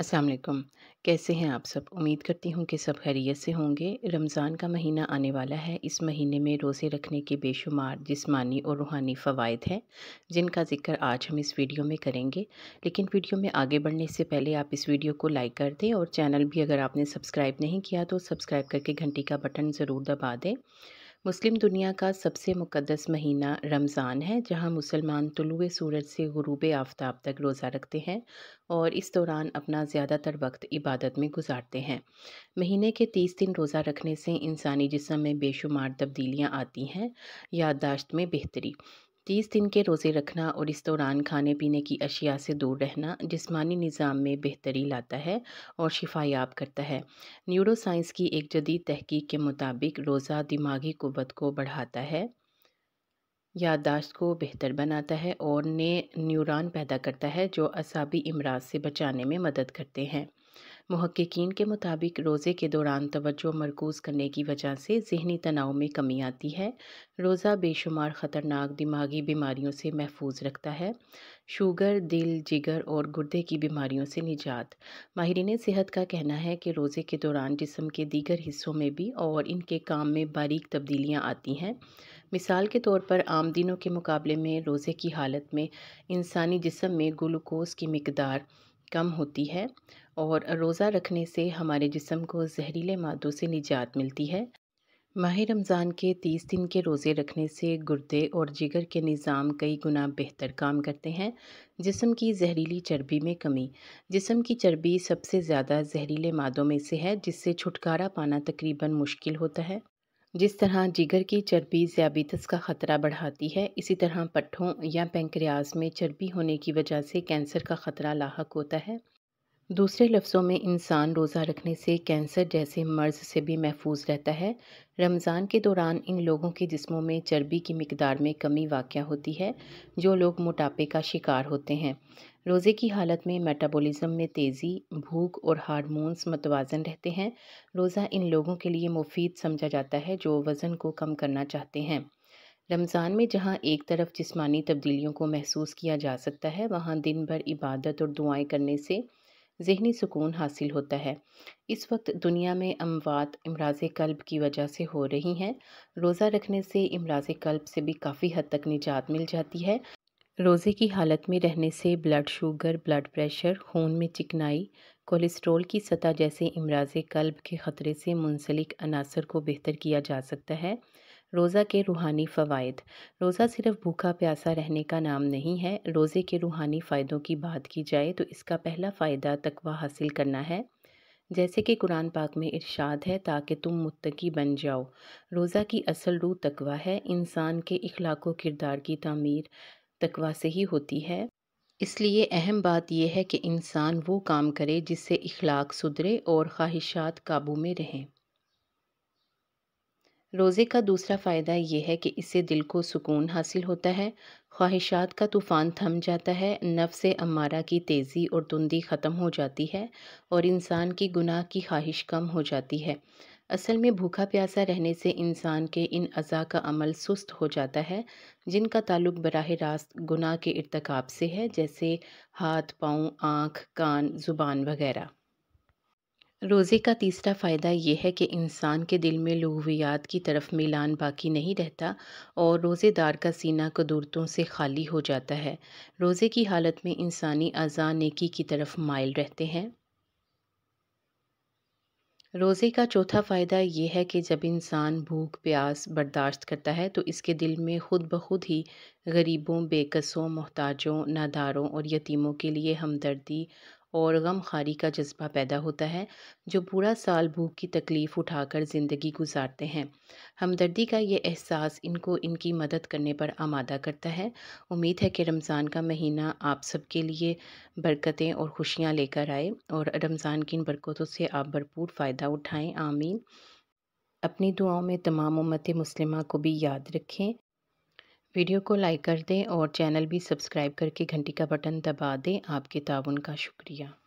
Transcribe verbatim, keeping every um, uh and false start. अस्सलाम वालेकुम। कैसे हैं आप सब? उम्मीद करती हूँ कि सब खैरियत से होंगे। रमज़ान का महीना आने वाला है। इस महीने में रोज़े रखने के बेशुमार जिस्मानी और रूहानी फ़वाइद हैं, जिनका जिक्र आज हम इस वीडियो में करेंगे। लेकिन वीडियो में आगे बढ़ने से पहले आप इस वीडियो को लाइक कर दें और चैनल भी अगर आपने सब्सक्राइब नहीं किया तो सब्सक्राइब करके घंटी का बटन ज़रूर दबा दें। मुस्लिम दुनिया का सबसे मुकद्दस महीना रमज़ान है, जहां मुसलमान तुलुए सूरज से गुरूब आफ्ताब तक रोज़ा रखते हैं और इस दौरान अपना ज़्यादातर वक्त इबादत में गुजारते हैं। महीने के तीस दिन रोज़ा रखने से इंसानी जिस्म में बेशुमार तब्दीलियां आती हैं, याददाश्त में बेहतरी। तीस दिन के रोज़े रखना और इस दौरान खाने पीने की अशिया से दूर रहना जिस्मानी निज़ाम में बेहतरी लाता है और शिफायाब करता है। न्यूरो साइंस की एक जदीद तहकीक के मुताबिक रोज़ा दिमागी कुव्वत को बढ़ाता है, याददाश्त को बेहतर बनाता है और नए न्यूरॉन पैदा करता है जो असाबी इमराज से बचाने में मदद करते हैं। मुहक्किकीन के मुताबिक रोज़े के दौरान तवज्जो मरकूज़ करने की वजह से ज़हनी तनाव में कमी आती है। रोज़ा बेशुमार ख़तरनाक दिमागी बीमारियों से महफूज रखता है, शुगर, दिल, जिगर और गुर्दे की बीमारियों से निजात। माहिरीन सेहत का कहना है कि रोज़े के दौरान जिस्म के दीगर हिस्सों में भी और इनके काम में बारीक तब्दीलियाँ आती हैं। मिसाल के तौर पर आम दिनों के मुकाबले में रोज़े की हालत में इंसानी जिस्म में ग्लूकोज़ की मकदार कम होती है और रोज़ा रखने से हमारे जिस्म को जहरीले मादों से निजात मिलती है। माह रमज़ान के तीस दिन के रोज़े रखने से गुर्दे और जिगर के निज़ाम कई गुना बेहतर काम करते हैं। जिस्म की जहरीली चर्बी में कमी। जिस्म की चर्बी सबसे ज़्यादा जहरीले मादों में से है, जिससे छुटकारा पाना तकरीबन मुश्किल होता है। जिस तरह जिगर की चर्बी डायबिटीज़ का ख़तरा बढ़ाती है, इसी तरह पट्ठों या पैंक्रियाज में चर्बी होने की वजह से कैंसर का ख़तरा लाहक होता है। दूसरे लफ्ज़ों में इंसान रोज़ा रखने से कैंसर जैसे मर्ज़ से भी महफूज रहता है। रमज़ान के दौरान इन लोगों के जिस्मों में चर्बी की मकदार में कमी वाक़या होती है, जो लोग मोटापे का शिकार होते हैं। रोज़े की हालत में मेटाबॉलिज्म में तेज़ी, भूख और हार्मोन्स मतवाज़न रहते हैं। रोज़ा इन लोगों के लिए मुफीद समझा जाता है जो वज़न को कम करना चाहते हैं। रमज़ान में जहाँ एक तरफ जिस्मानी तब्दीलियों को महसूस किया जा सकता है, वहाँ दिन भर इबादत और दुआएँ करने से ज़हनी सुकून हासिल होता है। इस वक्त दुनिया में अमवात इमराज़ कल्ब की वजह से हो रही हैं। रोज़ा रखने से इमराज़ कल्ब से भी काफ़ी हद तक निजात मिल जाती है। रोज़े की हालत में रहने से ब्लड शुगर, ब्लड प्रेशर, खून में चिकनाई, कोलेस्ट्रोल की सतह जैसे इमराज़ कल्ब के ख़तरे से मुंसलिक अनासर को बेहतर किया जा सकता है। रोज़ा के रूहानी फ़वाइद। रोज़ा सिर्फ भूखा प्यासा रहने का नाम नहीं है। रोज़े के रूहानी फ़ायदों की बात की जाए तो इसका पहला फ़ायदा तकवा हासिल करना है, जैसे कि कुरान पाक में इरशाद है, ताकि तुम मुत्तकी बन जाओ। रोज़ा की असल रूह तकवा है। इंसान के इखलाक़ो किरदार की तामीर तकवा से ही होती है। इसलिए अहम बात यह है कि इंसान वो काम करे जिससे इखलाक सुधरे और ख्वाहिशात काबू में रहें। रोज़े का दूसरा फ़ायदा यह है कि इससे दिल को सुकून हासिल होता है, ख्वाहिशात का तूफ़ान थम जाता है, नफ्स अम्मारा की तेज़ी और तुंदी ख़त्म हो जाती है और इंसान की गुनाह की ख्वाहिश कम हो जाती है। असल में भूखा प्यासा रहने से इंसान के इन अज़ा का अमल सुस्त हो जाता है, जिनका ताल्लुक बराह रास्त गुनाह के इर्तकाब से है, जैसे हाथ, पाँव, आँख, कान, ज़ुबान वग़ैरह। रोज़े का तीसरा फ़ायदा यह है कि इंसान के दिल में लुग़वियात की तरफ मिलान बाकी नहीं रहता और रोज़ेदार का सीना कदूरतों से खाली हो जाता है। रोज़े की हालत में इंसानी अज़ा नेकी की तरफ माइल रहते हैं। रोज़े का चौथा फ़ायदा यह है कि जब इंसान भूख प्यास बर्दाश्त करता है तो इसके दिल में ख़ुद ब खुद ही गरीबों, बेकसों, मोहताजों, नादारों और यतीमों के लिए हमदर्दी और गमखारी का जज्बा पैदा होता है, जो पूरा साल भूख की तकलीफ़ उठाकर ज़िंदगी गुजारते हैं। हमदर्दी का ये एहसास इनको इनकी मदद करने पर आमादा करता है। उम्मीद है कि रमज़ान का महीना आप सब के लिए बरकतें और खुशियां लेकर आए और रमज़ान की इन बरकतों से आप भरपूर फ़ायदा उठाएं। आमीन। अपनी दुआओं में तमाम उम्मत मुस्लिमा को भी याद रखें। वीडियो को लाइक कर दें और चैनल भी सब्सक्राइब करके घंटी का बटन दबा दें। आपके ताउन का शुक्रिया।